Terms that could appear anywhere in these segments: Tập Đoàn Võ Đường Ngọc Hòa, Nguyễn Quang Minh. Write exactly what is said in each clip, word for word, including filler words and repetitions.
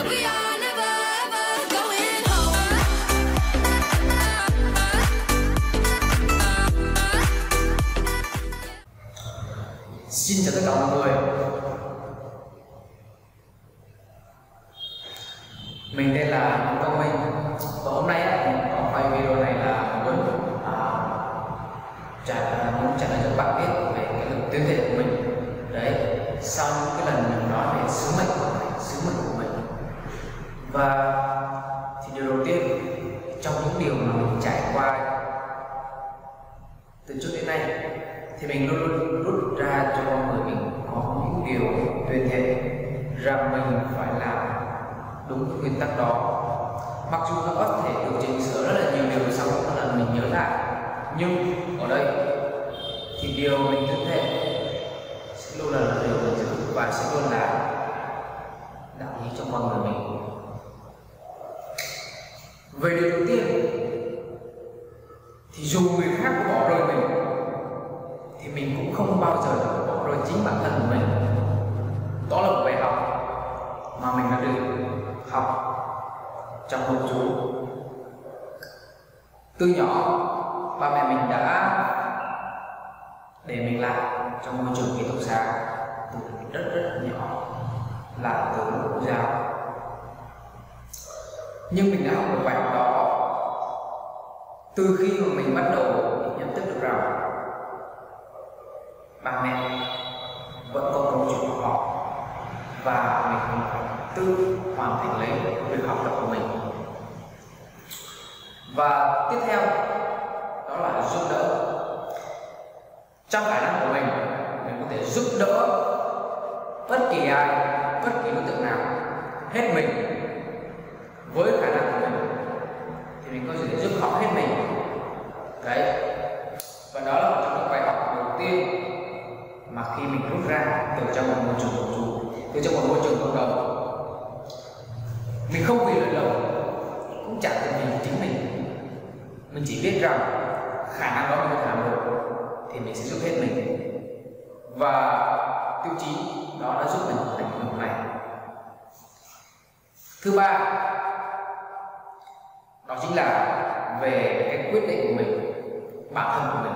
Xin chào tất cả mọi người. Mình tên là Nguyễn Quang Minh. Và hôm nay mình có quay video này là muốn trả muốn trả lời cho các bạn biết về cái lực tuyên thể của mình. Đấy, sau những cái lần mình nói về sứ mệnh của mình, sứ mệnh của mình. Và thì điều đầu tiên trong những điều mà mình trải qua từ trước đến nay thì mình luôn luôn rút ra cho con người mình có những điều tuyên thệ rằng mình phải làm đúng nguyên tắc đó. Mặc dù nó có thể được chỉnh sửa rất là nhiều điều sau mỗi lần mình nhớ lại, nhưng ở đây thì điều mình tuyên thệ sẽ luôn là điều mình giữ và sẽ luôn là đạo lý cho con người mình. Về điều đầu tiên thì dù người khác có bỏ rơi mình thì mình cũng không bao giờ bỏ rơi chính bản thân của mình. Đó là một bài học mà mình đã được học trong hôn chú. Từ nhỏ, ba mẹ mình đã để mình làm trong môi trường ký túc xá từ rất rất nhỏ, là từ mẫu giáo. Nhưng mình đã học được bài học đó từ khi mà mình bắt đầu nhận thức được rằng ba mẹ vẫn có câu chuyện của họ và mình tự hoàn thành lấy việc học tập của mình. Và tiếp theo đó là giúp đỡ. Trong khả năng của mình, mình có thể giúp đỡ bất kỳ ai, bất kỳ đối tượng nào hết mình. Với khả năng của mình thì mình có thể giúp họ hết mình. Đấy, và đó là một trong những bài học đầu tiên mà khi mình rút ra từ trong một môi trường cộng đồng, từ trong một môi trường cộng đồng, mình không vì lợi lộc, cũng chẳng vì mình chính mình, mình chỉ biết rằng khả năng đó mình làm được thì mình sẽ giúp hết mình. Và tiêu chí đó đã giúp mình thành công hôm nay. Thứ ba, đó chính là về cái quyết định của mình, bản thân của mình.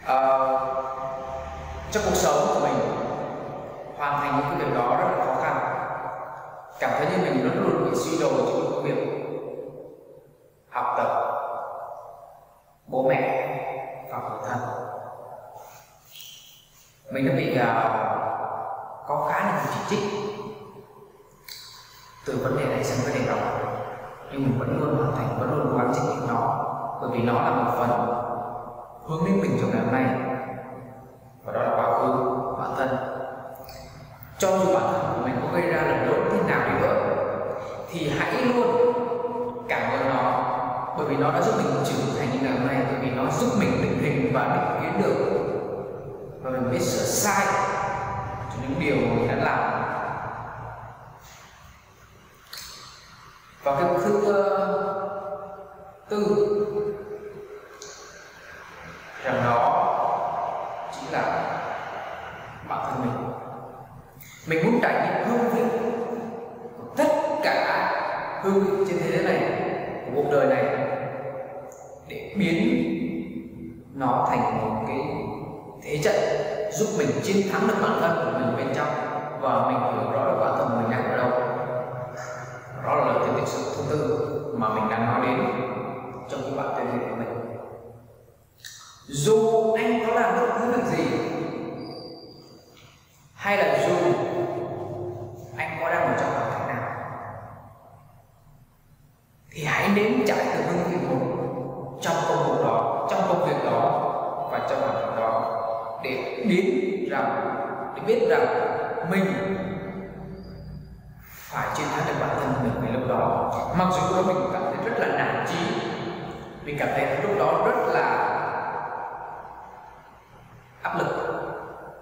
Uh, trong cuộc sống của mình, hoàn thành những cái việc đó rất là khó khăn, cảm thấy như mình luôn luôn bị suy đồi trong công việc, học tập, bố mẹ và người thân. Mình đã bị uh, có khá là nhiều chỉ trích từ vấn đề này sang vấn đề đó, nhưng mình vẫn luôn hoàn thành, vẫn luôn cố gắng chinh phục nó, bởi vì nó là một phần hướng đến mình trong ngày hôm nay, và đó là quá khứ bản thân. Cho dù bản thân của mình có gây ra lần lỗi thế nào đi nữa thì hãy luôn cảm ơn nó, bởi vì nó đã giúp mình trưởng thành như ngày hôm nay, bởi vì nó giúp mình định hình và định kiến được, và mình biết sửa sai cho những điều mình đã làm. Và cái thứ tư rằng đó chính là bản thân mình. Mình muốn trải nghiệm hương vị của tất cả hương vị trên thế giới này, của cuộc đời này, để biến nó thành một cái thế trận giúp mình chiến thắng được bản thân của mình bên trong, và mình hiểu rõ được bản thân mình đang ở đâu. Đó là lời tuyên thệ thứ tư mà mình đang nói đến trong cái bản tuyên thệ của mình. Dù anh có làm bất cứ việc gì, hay là dù anh có đang ở trong hoàn cảnh nào, thì hãy nếm trải từ hương vị một trong công việc đó, trong công việc đó và trong hoàn cảnh đó, để biết rằng, để biết rằng mình phải chiến thắng được bản thân mình ngay lúc đó. Mặc dù mình cảm thấy rất là nản chí, mình cảm thấy lúc đó rất là áp lực,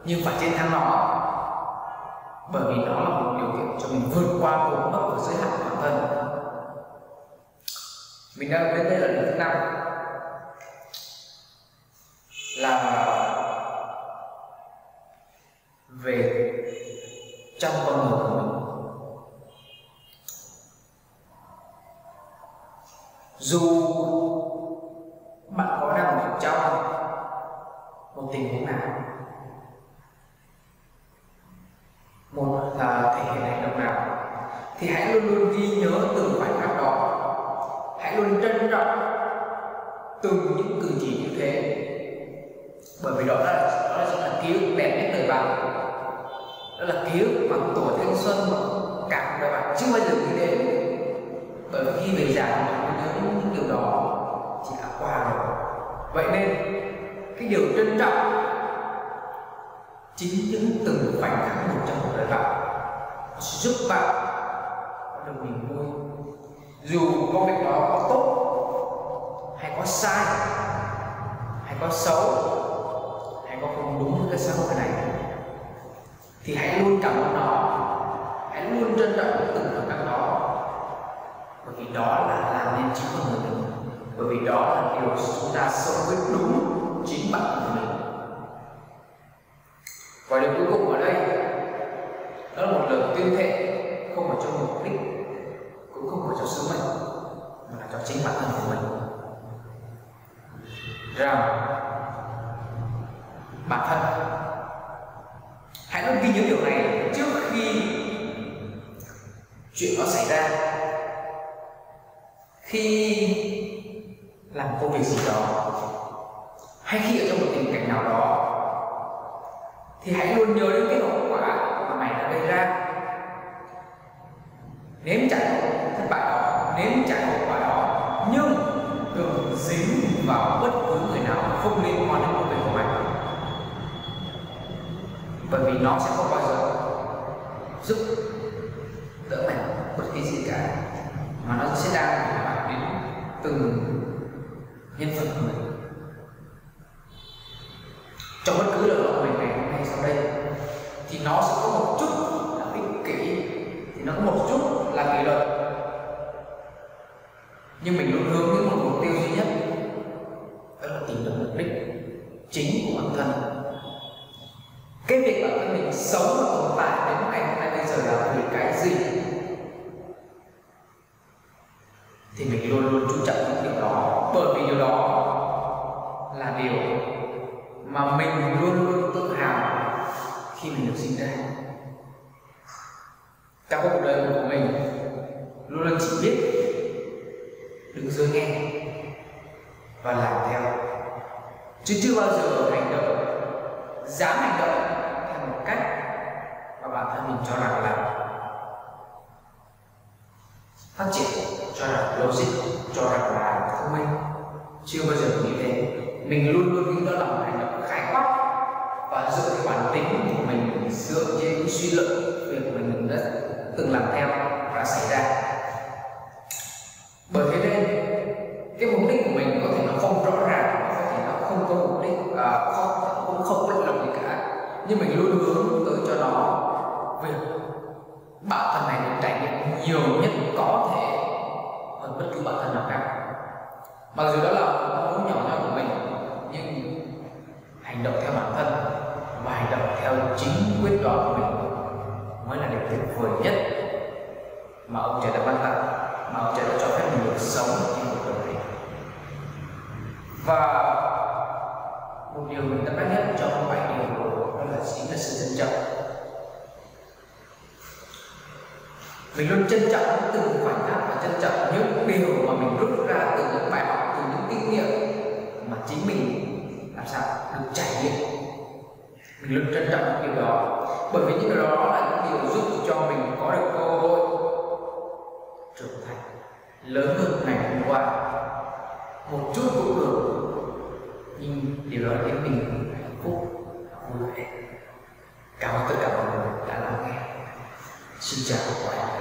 nhưng phải chiến thắng nó, bởi vì nó là một điều kiện cho mình vượt qua vượt mức và giới hạn của bản thân. Mình đang đến đây là lần thứ năm, là về trong con người của mình. dù bạn có đang ở trong một tình huống nào, một thể hiện hành động nào, thì hãy luôn luôn ghi nhớ từng khoảnh khắc đó, hãy luôn trân trọng từng những cử chỉ như thế, bởi vì đó là đó là, là ký ức đẹp nhất đời bạn, đó là ký ức bằng tuổi thanh xuân cả đời bạn chưa bao giờ nghĩ đến. Bởi vì khi về già bạn nhớ những điều đó chỉ là qua rồi. Vậy nên cái điều trân trọng chính những từng khoảnh khắc một trong cuộc đời bạn, nó sẽ giúp bạn có được niềm vui, dù công việc đó có tốt hay có sai, hay có xấu, hay có không đúng với cái xã hội này, thì hãy luôn cảm ơn nó, hãy luôn trân trọng từng khoảnh khắc đó, bởi vì đó là làm nên chính con người mình, bởi vì đó là điều chúng ta sống với đúng chính bản thân mình. Và điều cuối cùng ở đây, đó là một lời tuyên thệ không phải cho mục đích, cũng không phải cho sứ mệnh, mà là cho chính bản thân của mình, rằng bản thân hãy luôn ghi nhớ điều này trước khi chuyện nó xảy ra. Khi làm công việc gì đó hay khi ở trong một tình cảnh nào đó, thì hãy luôn nhớ đến cái hậu quả mà mày đã gây ra, nếm trải thất bại đó, nếm trải hậu quả đó, nhưng đừng dính vào bất cứ người nào không liên quan đến công việc của mày, bởi vì nó sẽ không bao giờ giúp đỡ mày bất kỳ gì cả, mà nó sẽ đang ảnh hưởng đến từng nhân vật của mình. Trong bất cứ lời của mình ngày hôm nay sau đây, thì nó sẽ có một chút là ích kỷ, thì nó có một chút là kỷ luật, nhưng mình luôn hướng đến một mục tiêu duy nhất, đó là tìm được mục đích chính của bản thân. Cái việc bản thân mình sống và tồn tại đến ngày hôm nay bây giờ là vì cái gì, thì mình luôn luôn chú trọng những điều đó, bởi vì điều đó là điều mà mình luôn luôn tự hào khi mình được sinh ra. Trong cuộc đời của mình luôn luôn chỉ biết đứng dưới nghe và làm theo, chứ chưa bao giờ hành động, dám hành động theo một cách mà bản thân mình cho rằng là phát triển, cho rằng logic, cho rằng là thông minh. Chưa bao giờ nghĩ thế, mình luôn luôn nghĩ đó là một hành động khái quát và dựa theo bản tính của mình, dựa trên những suy luận việc mình đã từng làm theo và xảy ra. Bởi thế nên cái mục đích của mình có thể nó không rõ ràng, có thể nó không có mục đích, à, không cũng không có động lực gì cả, nhưng mình luôn hướng tới cho nó việc bản thân này được trải nghiệm nhiều nhất có thể hơn bất cứ bản thân nào khác. Mặc dù đó là một mong muốn nhỏ nhoi của mình, nhưng hành động theo bản thân và hành động theo chính quyết đoán của mình mới là điều tuyệt vời nhất mà ông trời đã ban tặng, mà ông trời đã cho phép mình được sống trên cuộc đời này. Và một điều mình tâm đắc nhất trong bài điều đó là chính là sự trân trọng. Mình luôn trân trọng từng khoảnh khắc và trân trọng những điều mà mình rút ra từ những bài học, từ những kinh nghiệm mà chính mình làm sao được trải nghiệm. Mình luôn trân trọng những điều đó, bởi vì những điều đó là những điều giúp cho mình có được cơ hội trưởng thành lớn hơn ngày hôm qua một chút cũng được, nhưng điều đó khiến mình hạnh phúc, vui vẻ. Cảm ơn tất cả mọi người đã lắng nghe. Xin chào các bạn.